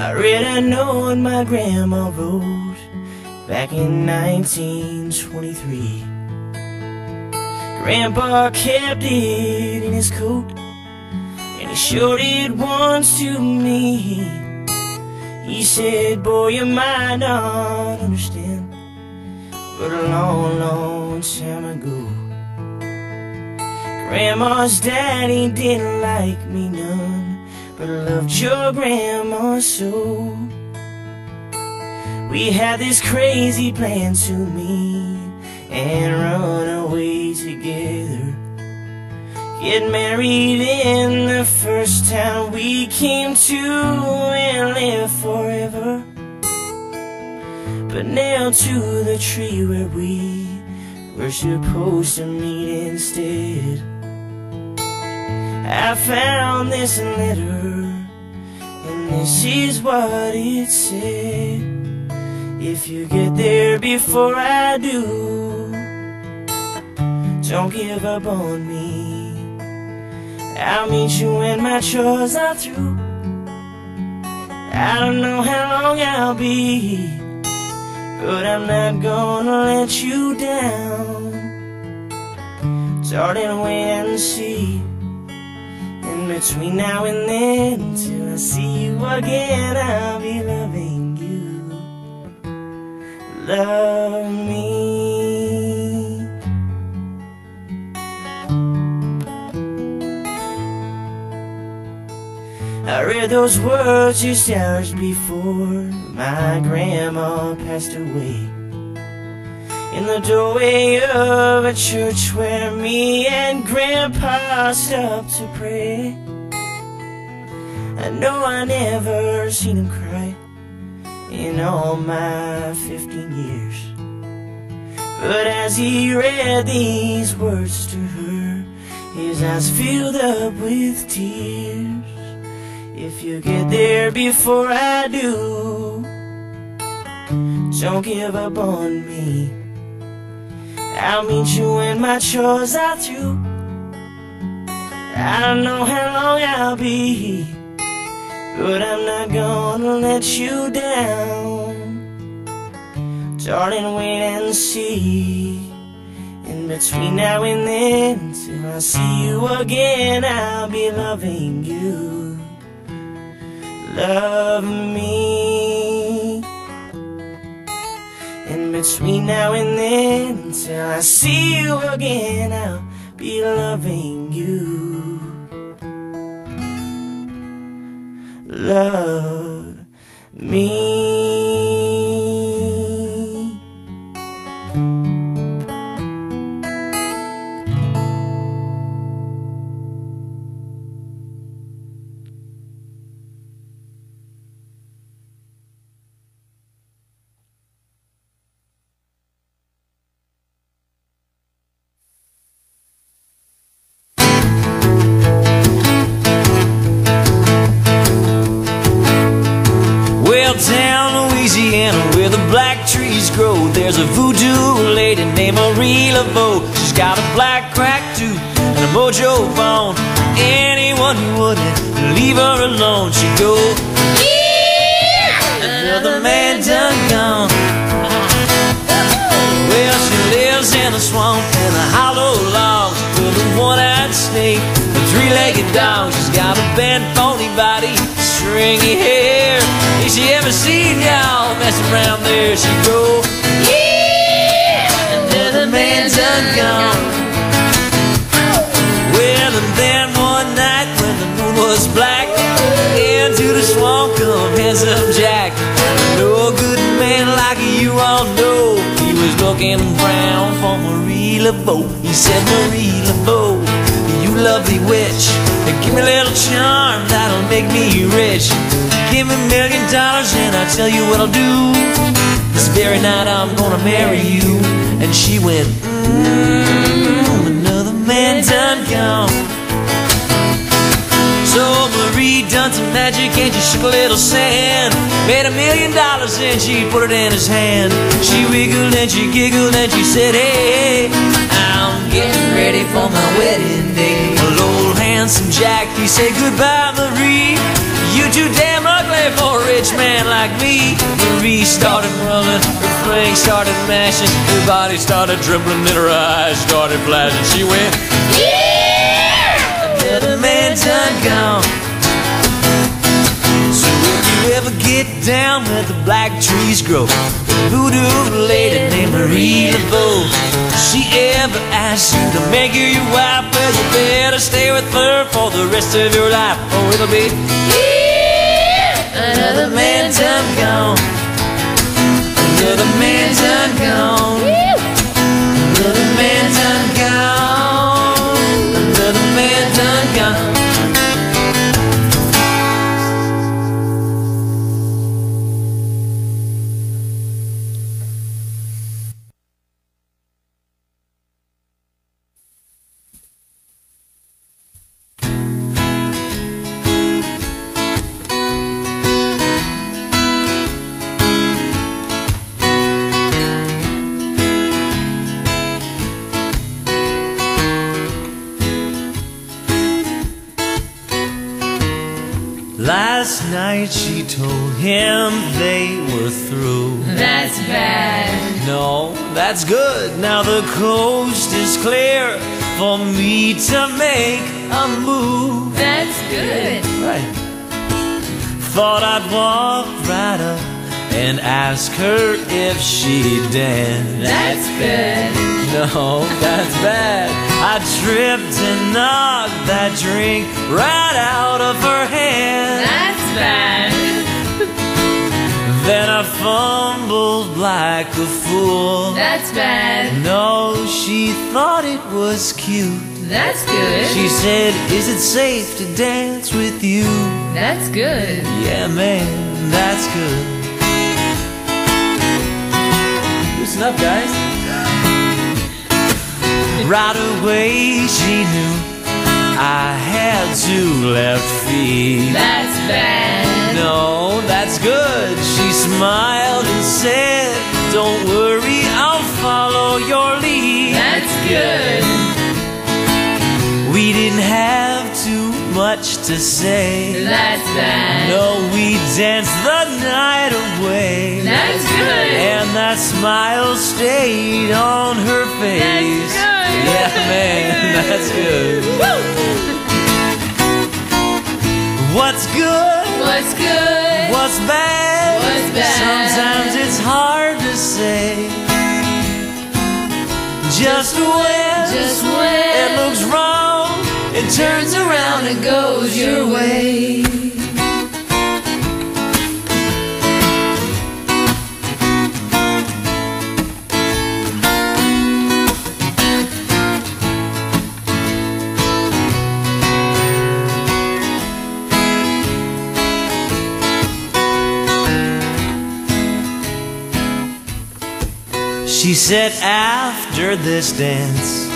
I read a note my grandma wrote back in 1923. Grandpa kept it in his coat, and he showed it once to me. He said, boy, you might not understand, but a long, long time ago, Grandma's daddy didn't like me none, but I loved your grandma so. We had this crazy plan to meet and run away together, get married in the first town we came to, and live forever. But nailed to the tree where we were supposed to meet instead, I found this letter, and this is what it said. If you get there before I do, don't give up on me. I'll meet you when my chores are through. I don't know how long I'll be, but I'm not gonna let you down. Darling, wait and see. Between now and then, till I see you again, I'll be loving you. Love me. I read those words just hours before my grandma passed away, in the doorway of a church where me and Grandpa stopped to pray. I know I never seen him cry in all my 15 years, but as he read these words to her, his eyes filled up with tears. If you get there before I do, don't give up on me. I'll meet you when my chores are through. I don't know how long I'll be, but I'm not gonna let you down. Darling, wait and see. In between now and then, till I see you again, I'll be loving you. Love me. In between now and then, until I see you again, I'll be loving you. Love me. There's a voodoo lady named Marie Laveau. She's got a black cracked tooth and a mojo phone. Anyone who wouldn't leave her alone, she'd go, yeah! Another man done gone. Well, she lives in a swamp in a hollow log with a one-eyed snake, a three-legged dog. She's got a bent, phony body, stringy hair. If she ever seen y'all messing around, there she go, man's done gone. Well, and then one night when the moon was black, into the swamp come handsome Jack. No good man like you all know. He was looking round for Marie Laveau. He said, Marie Laveau, you lovely witch, give me a little charm that'll make me rich. Give me $1 million and I'll tell you what I'll do. This very night I'm gonna marry you. And she went, another man done gone. So Marie done some magic and she shook a little sand, made $1 million and she put it in his hand. She wiggled and she giggled and she said, hey, I'm getting ready for my wedding day. Well, old handsome Jack, he said, goodbye Marie, You're too damn ugly for a rich man like me. Marie started running, her flanks started mashing, her body started dribbling, and her eyes started flashing. She went, yeah! Another man's undone. So if you ever get down where the black trees grow, the voodoo lady named Marie Laveau, if she ever asks you to make her your wife, well, you better stay with her for the rest of your life, or it'll be another man's done gone. Another man's done gone. Another man's done gone. Another man's done gone. Last night she told him they were through. That's bad. No, that's good. Now the coast is clear for me to make a move. That's good. Right. Thought I'd walk right up and ask her if she'd dance. That's good. No, that's bad. I tripped and knocked that drink right out of her hand. That's bad. Then I fumbled like a fool. That's bad. No, she thought it was cute. That's good. She said, is it safe to dance with you? That's good. Yeah, man, that's good. Listen up, guys. Right away she knew I had two left feet. That's bad. No, that's good. She smiled and said, don't worry, I'll follow your lead. That's good. We didn't have too much to say. That's bad. No, we danced the night away. That's good. And that smile stayed on her face. That's good. Yeah, man, that's good. Woo! What's good? What's good? What's bad? What's bad? Sometimes it's hard to say. Just when it looks wrong, it turns around and goes your way. She said, after this dance,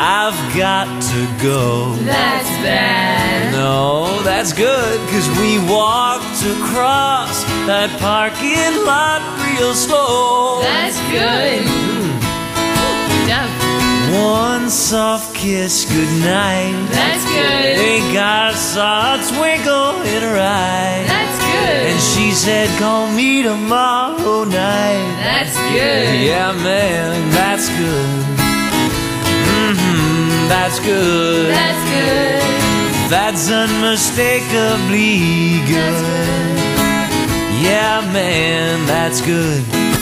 I've got to go. That's bad. No, that's good, cause we walked across that parking lot real slow. That's good. One soft kiss, goodnight. That's good. Think I saw a twinkle in her eye. That's good. And she said, call me tomorrow night. That's good. Yeah, man, that's good. Mm-hmm, that's good. That's good. That's unmistakably good. That's good. Yeah, man, that's good.